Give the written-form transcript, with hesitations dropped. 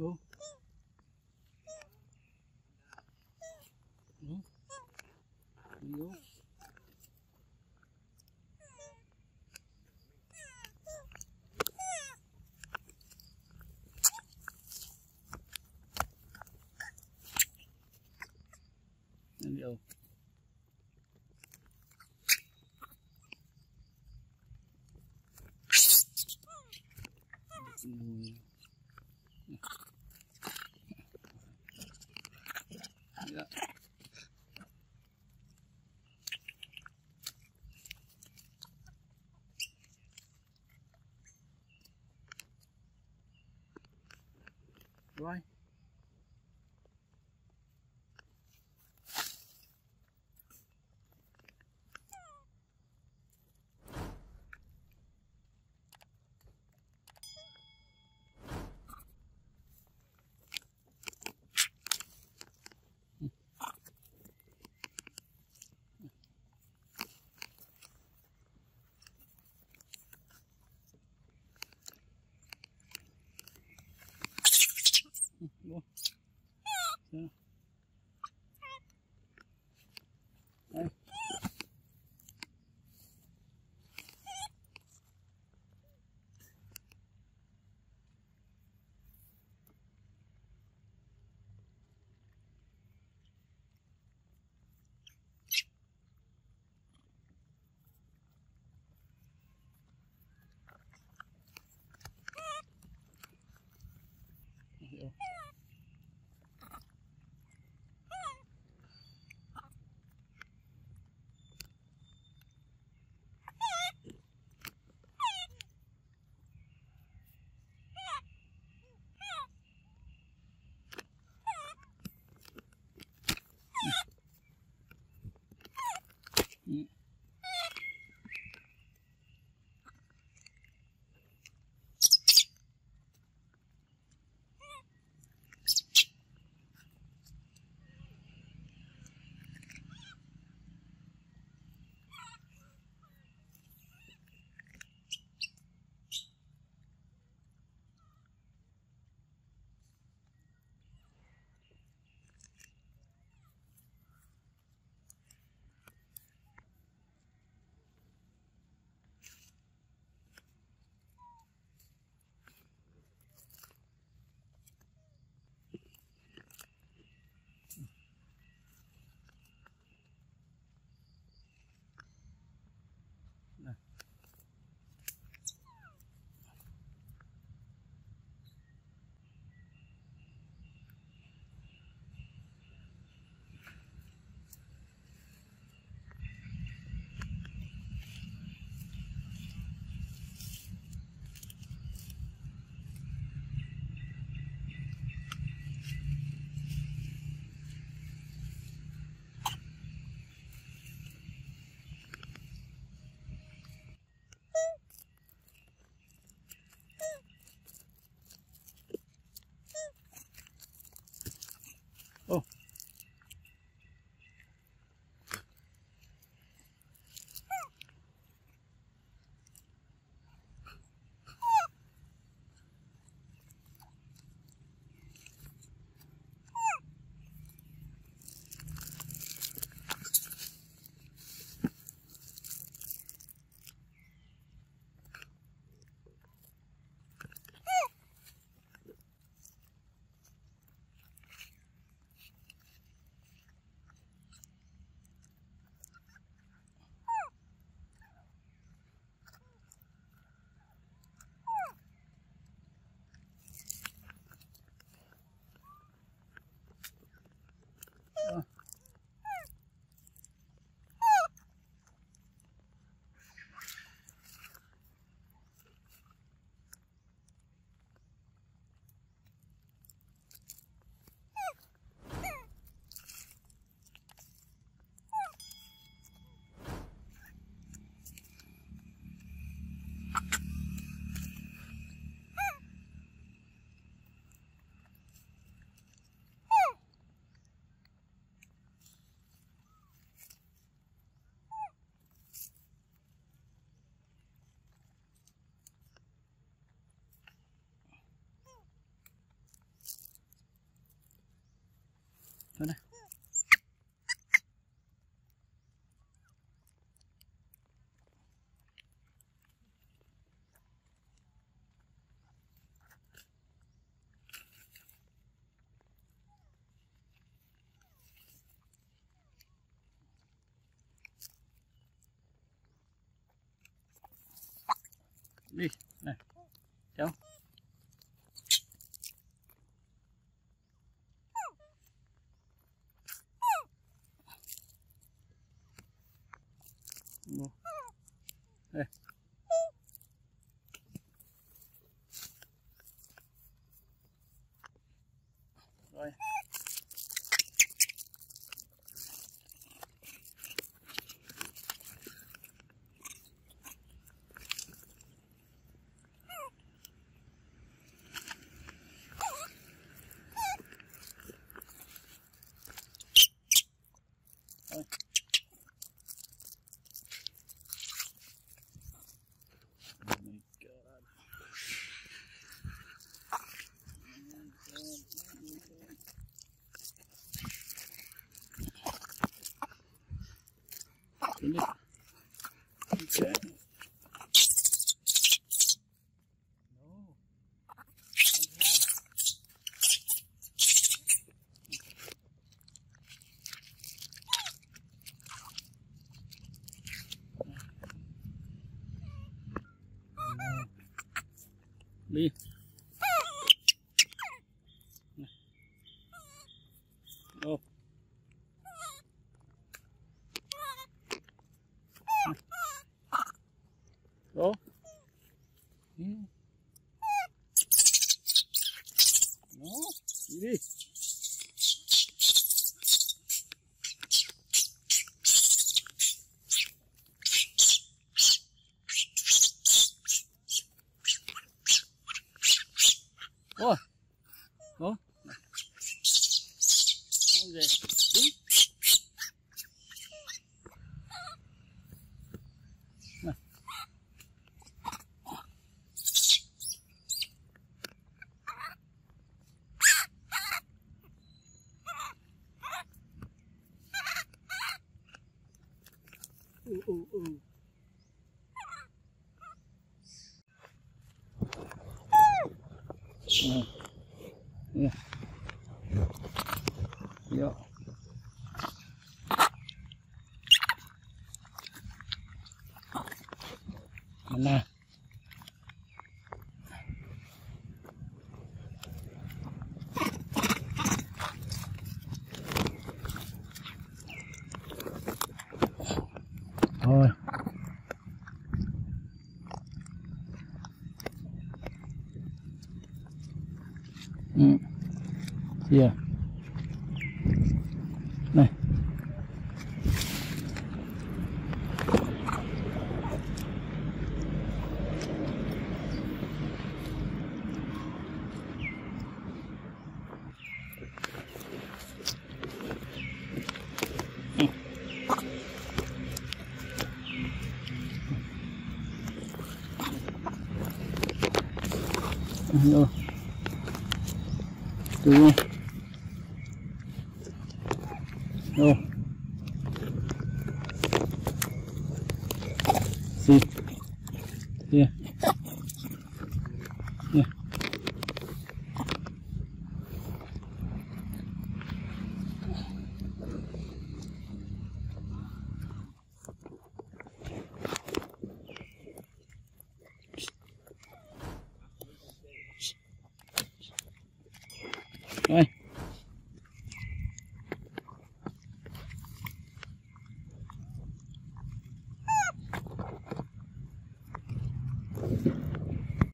No? No? No? And the O. Yeah. Why? Go. Yeah. Hey. Mana? Nih, nah. Jauh. Rồi. Okay. No. Leave. Oh. Oh, ini, oh, ini, oh, oh, okay. Ooh. Yeah. Yeah. Mana? Thôi yeah. Này no. Đúng rồi. Sì. Sì. Sì. All right.